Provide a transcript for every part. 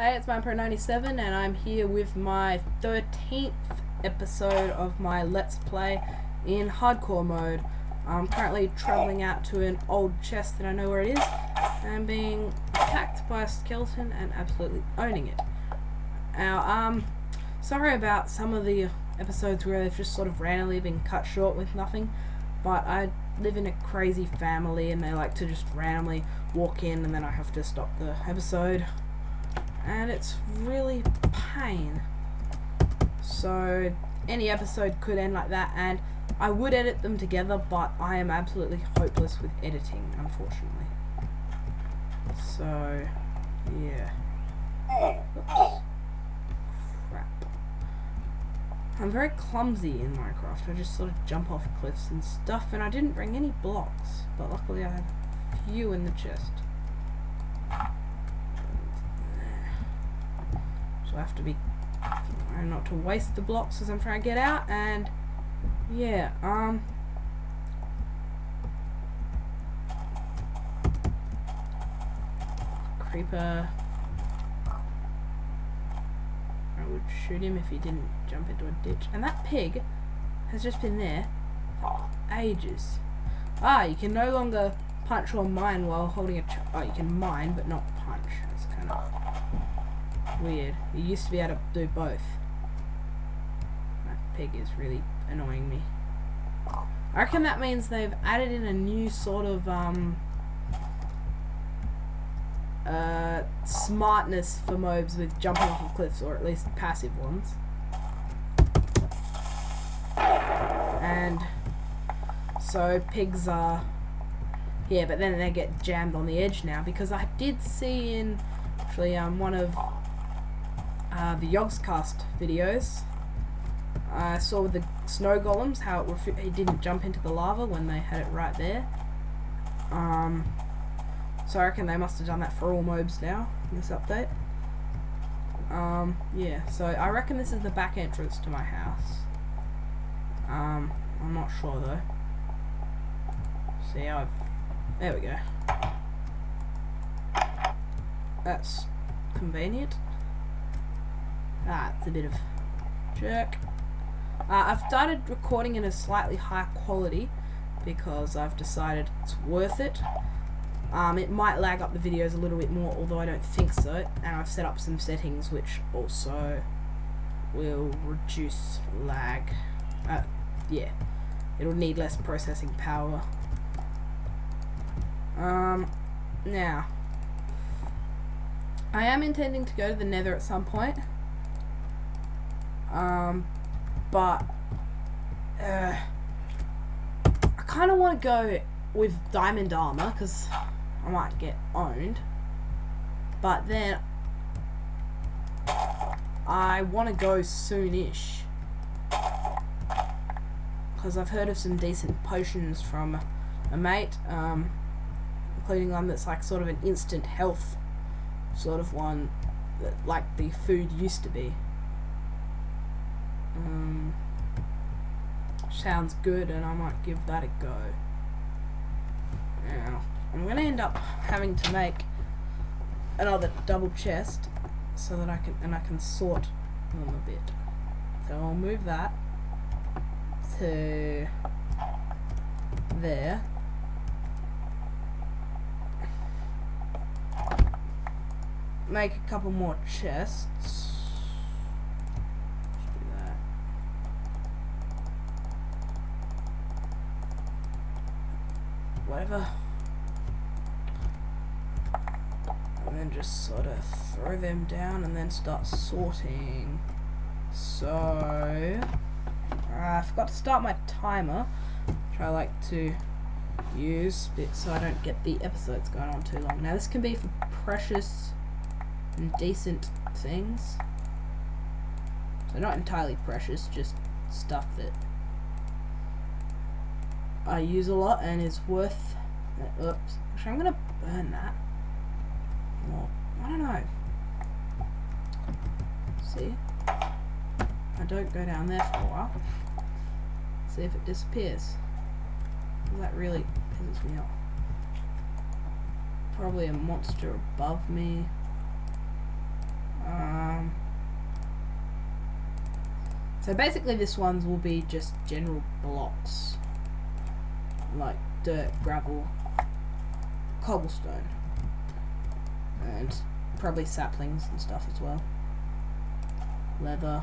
Hey, it's MinePro97 and I'm here with my 13th episode of my Let's Play in Hardcore mode. I'm currently travelling out to an old chest that I know where it is, and I'm being attacked by a skeleton and absolutely owning it. Now, sorry about some of the episodes where they've just sort of randomly been cut short with nothing, but I live in a crazy family and they like to just randomly walk in and then I have to stop the episode. And it's really pain. So any episode could end like that, and I would edit them together, but I am absolutely hopeless with editing, unfortunately. So yeah. Oops. Crap. I'm very clumsy in Minecraft. I just sort of jump off cliffs and stuff, and I didn't bring any blocks, but luckily I had a few in the chest. So I have to be trying not to waste the blocks as I'm trying to get out, and yeah, creeper. I would shoot him if he didn't jump into a ditch. And that pig has just been there for ages. Ah, you can no longer punch or mine while holding a oh, you can mine but not punch. That's kind of weird. You used to be able to do both. That pig is really annoying me. I reckon that means they've added in a new sort of smartness for mobs with jumping off of cliffs, or at least passive ones. And so pigs are here, but then they get jammed on the edge now, because I did see in actually one of the Yogscast videos, I saw with the snow golems how it didn't jump into the lava when they had it right there. So I reckon they must have done that for all mobs now in this update. Yeah, so I reckon this is the back entrance to my house. I'm not sure though. See how I've... there we go. That's convenient. Ah, it's a bit of jerk. I've started recording in a slightly higher quality because I've decided it's worth it. It might lag up the videos a little bit more, although I don't think so. And I've set up some settings which also will reduce lag. Yeah, it'll need less processing power. Now, I am intending to go to the Nether at some point. But I kind of want to go with diamond armor because I might get owned, but then I want to go soonish because I've heard of some decent potions from a mate, including one that's like sort of an instant health sort of one that like the food used to be. Sounds good, and I might give that a go. Now, I'm going to end up having to make another double chest so that I can sort them a bit. So I'll move that to there. Make a couple more chests. Whatever. And then just sort of throw them down and then start sorting. So I forgot to start my timer, which I like to use so I don't get the episodes going on too long. Now this can be for precious and decent things. So not entirely precious, just stuff that I use a lot and is worth. Oops. Actually, I'm gonna burn that. Well, I don't know. See? I don't go down there for a while. See if it disappears. That really pisses me off. Probably a monster above me. So basically this ones will be just general blocks, like dirt, gravel, cobblestone, and probably saplings and stuff as well. Leather.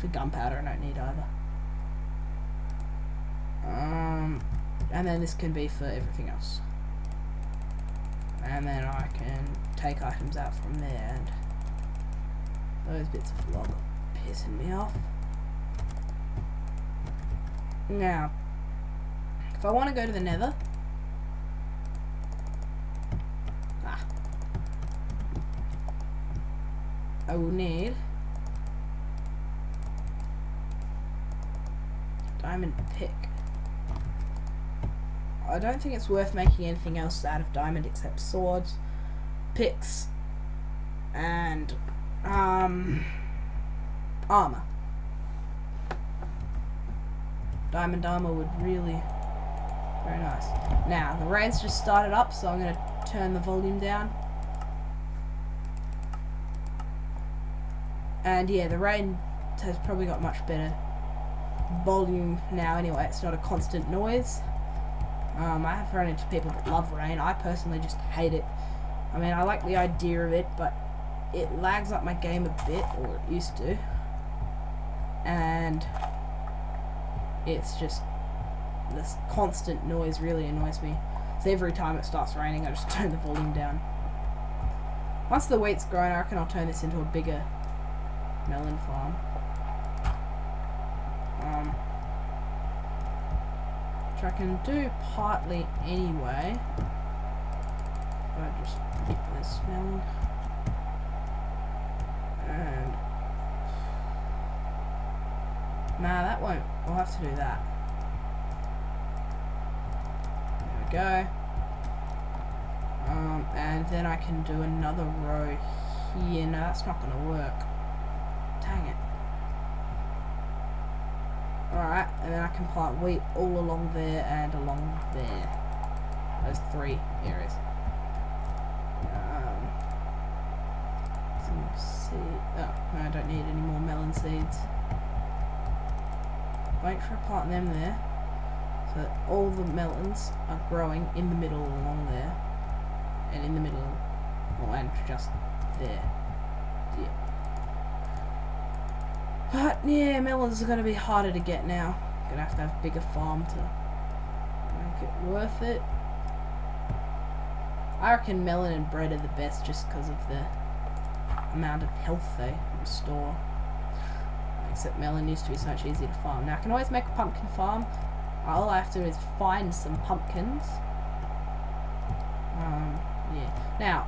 For gunpowder, I don't need either. And then this can be for everything else. And then I can take items out from there, and those bits of log are pissing me off. Now, if I want to go to the nether, I will need diamond pick. I don't think it's worth making anything else out of diamond except swords, picks, and armor. Diamond armor would really very nice. Now the rain's just started up, so I'm going to turn the volume down. And yeah, the rain has probably got much better volume now. Anyway, it's not a constant noise. I have run into people that love rain. I personally just hate it. I mean, I like the idea of it, but it lags up my game a bit, or it used to. And it's just, this constant noise really annoys me. So every time it starts raining, I just turn the volume down. Once the wheat's grown, I reckon I'll turn this into a bigger melon farm. Which I can do partly anyway. I just keep this melon. And nah, that won't. I'll have to do that. There we go. And then I can do another row here. No, that's not going to work. Dang it. Alright, and then I can plant wheat all along there and along there. Those three areas. Some seed. Oh, no, I don't need any more melon seeds. Make sure I plant them there, so that all the melons are growing in the middle along there. And in the middle, well, and just there. Yeah. But yeah, melons are going to be harder to get now. I'm going to have a bigger farm to make it worth it. I reckon melon and bread are the best just because of the amount of health they restore. Except melon used to be so much easier to farm. Now I can always make a pumpkin farm. All I have to do is find some pumpkins. Yeah. Now,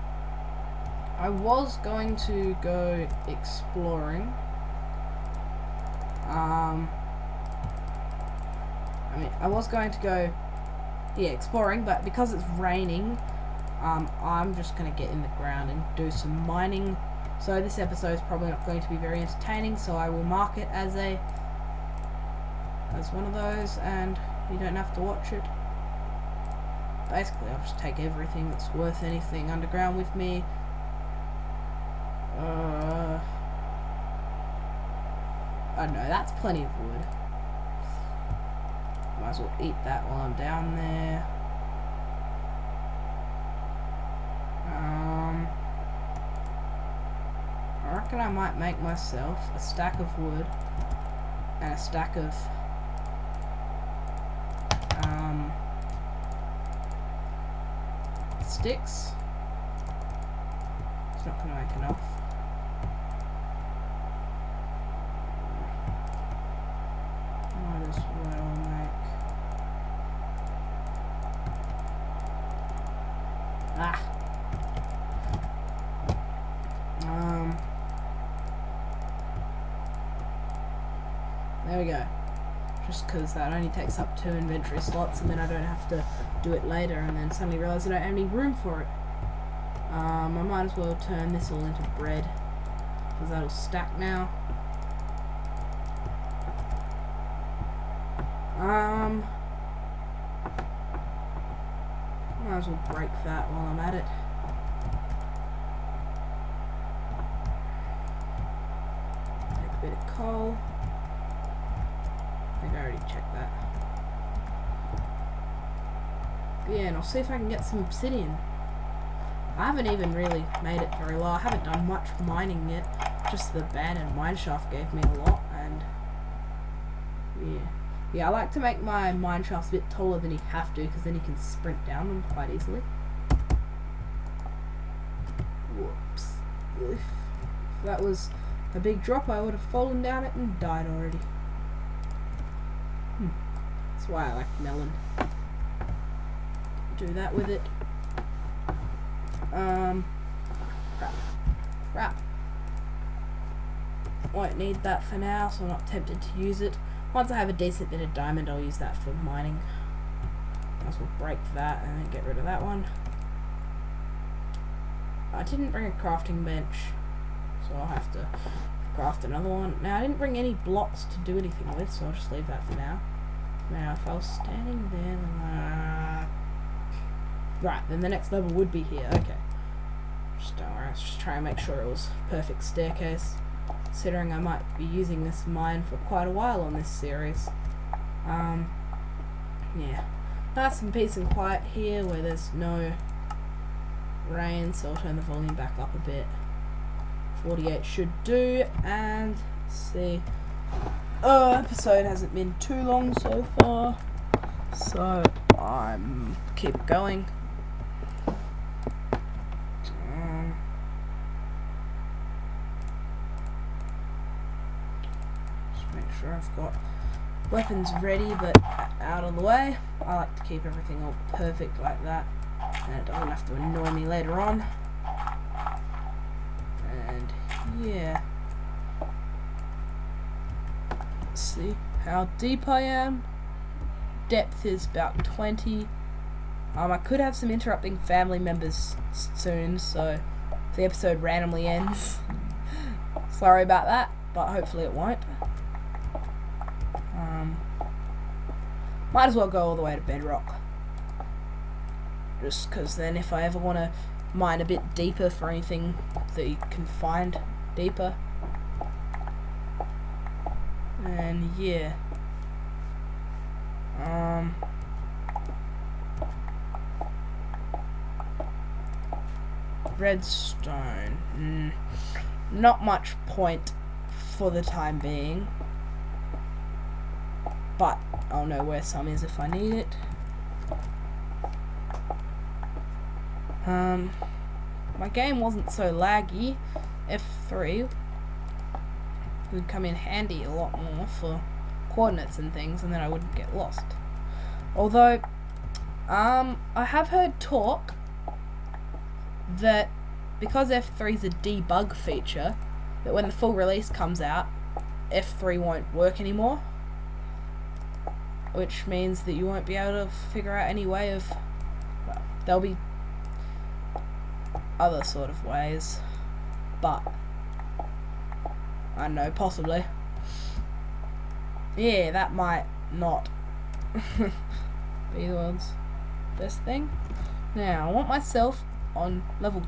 I was going to go exploring. I mean, I was going to go, yeah, exploring, but because it's raining, I'm just going to get in the ground and do some mining. So this episode is probably not going to be very entertaining, so I will mark it as one of those, and you don't have to watch it. Basically, I'll just take everything that's worth anything underground with me. I don't know, that's plenty of wood. Might as well eat that while I'm down there. I reckon I might make myself a stack of wood and a stack of sticks. It's not going to make enough. There we go. Just because that only takes up 2 inventory slots, and then I don't have to do it later, and then suddenly realise I don't have any room for it. I might as well turn this all into bread, because that'll stack now. Might as well break that while I'm at it. Take bit of coal. I think I already checked that. Yeah, and I'll see if I can get some obsidian. I haven't even really made it very low. I haven't done much mining yet. Just the abandoned mine shaft gave me a lot, and yeah. Yeah, I like to make my mine shafts a bit taller than you have to, because then you can sprint down them quite easily. Whoops. If that was a big drop, I would have fallen down it and died already. That's why I like melon. Do that with it. Crap. Won't need that for now, so I'm not tempted to use it. Once I have a decent bit of diamond, I'll use that for mining. Might as well break that and then get rid of that one. I didn't bring a crafting bench, so I'll have to craft another one. Now, I didn't bring any blocks to do anything with, so I'll just leave that for now. Now, if I was standing there, then right, then the next level would be here, okay. Just don't worry, I was just trying to make sure it was perfect staircase. Considering I might be using this mine for quite a while on this series. Yeah. Nice and peace and quiet here where there's no rain, so I'll turn the volume back up a bit. 48 should do, and let's see. Oh, episode hasn't been too long so far, so I'm keep going. Just make sure I've got weapons ready but out of the way. I like to keep everything all perfect like that, and it doesn't have to annoy me later on. And yeah, let's see how deep I am. Depth is about 20. I could have some interrupting family members soon, so if the episode randomly ends, sorry about that, but hopefully it won't. Might as well go all the way to bedrock, just because then if I ever want to mine a bit deeper for anything that you can find deeper. And yeah, redstone, not much point for the time being, but I'll know where some is if I need it. My game wasn't so laggy. F3 would come in handy a lot more for coordinates and things, and then I wouldn't get lost. Although, I have heard talk that because F3 is a debug feature, that when the full release comes out, F3 won't work anymore, which means that you won't be able to figure out any way of, well, there'll be other sort of ways, but I don't know, possibly. Yeah, that might not be the world's best thing. Now, I want myself on level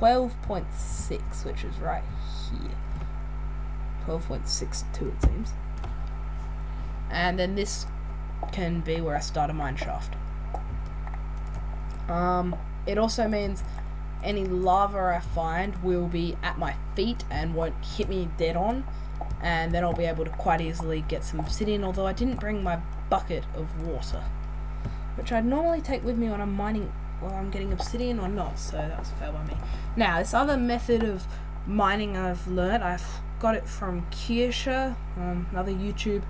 12.6, which is right here. 12.62 it seems. And then this can be where I start a mine shaft. It also means any lava I find will be at my feet and won't hit me dead on, and then I'll be able to quite easily get some obsidian, although I didn't bring my bucket of water, which I'd normally take with me when I'm mining, well, I'm getting obsidian or not, so that was fair by me. Now, this other method of mining I've learnt, I've got it from Kirsha, another YouTube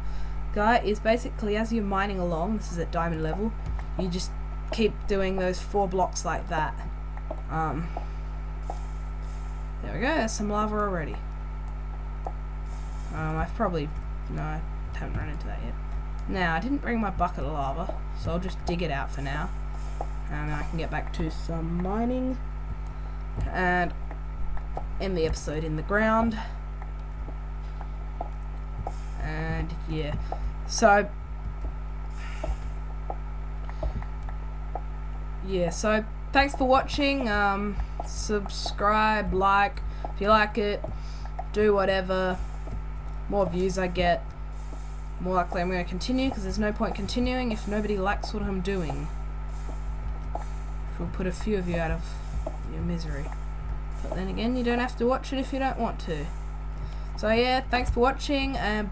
guy, is basically as you're mining along, this is at diamond level, you just keep doing those 4 blocks like that. There we go, there's some lava already. I've probably, no, I haven't run into that yet. Now, I didn't bring my bucket of lava, so I'll just dig it out for now. And I can get back to some mining and end the episode in the ground. And yeah, so yeah, so thanks for watching. Subscribe, like if you like it, do whatever. more views I get, more likely I'm going to continue, because there's no point continuing if nobody likes what I'm doing. We'll put a few of you out of your misery. But then again, you don't have to watch it if you don't want to. So yeah, thanks for watching.